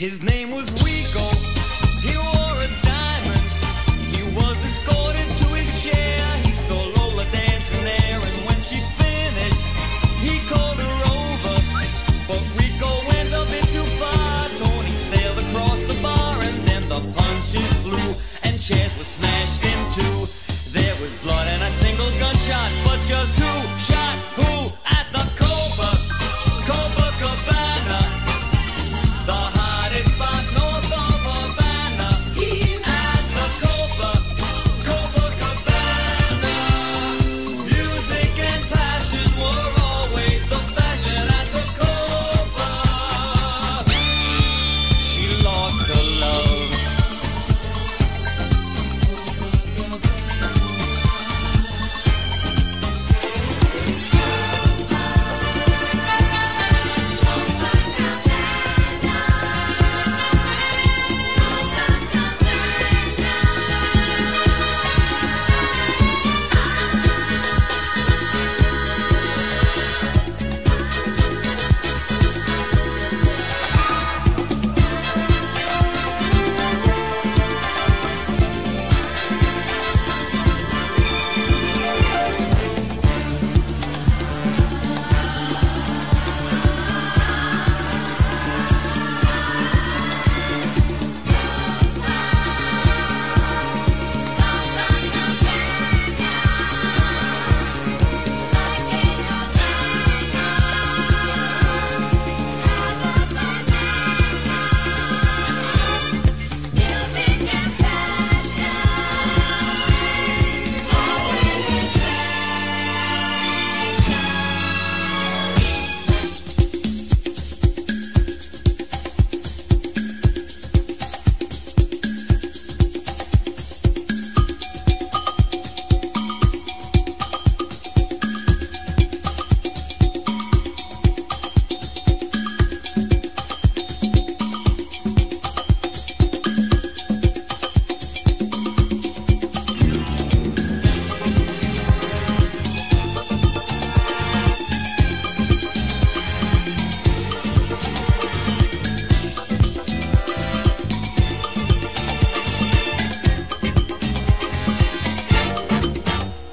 His name was Rico. He wore a diamond. He was escorted to his chair. He saw Lola dancing there, and when she finished, he called her over. But Rico went a bit too far. Tony sailed across the bar, and then the punches flew, and chairs were smashed in two. There was blood and a single gunshot, but just who shot who at the Copacabana, the hottest spot north of Havana. At the Copacabana, music and passion were always the fashion at the Copa. She lost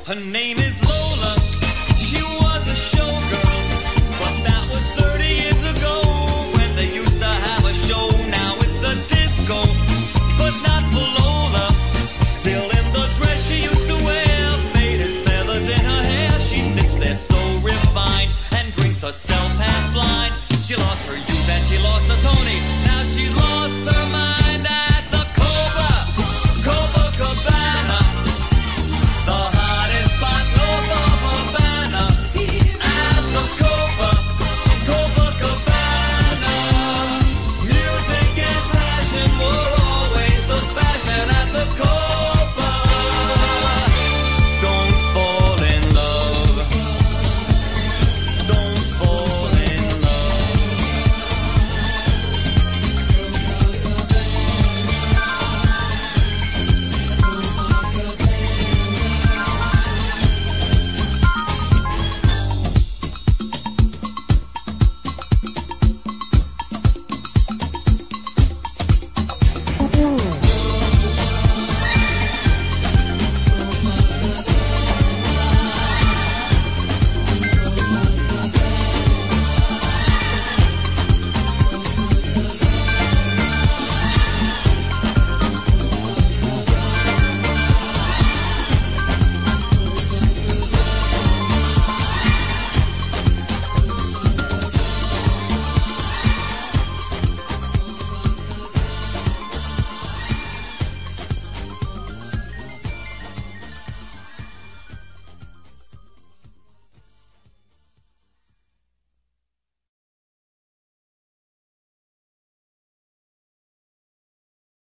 her name is Lola. She was a showgirl, but that was 30 years ago when they used to have a show. Now it's a disco, but not for Lola. Still in the dress she used to wear, faded feathers in her hair. She sits there so refined and drinks herself half blind. She lost her youth and she lost her Tony.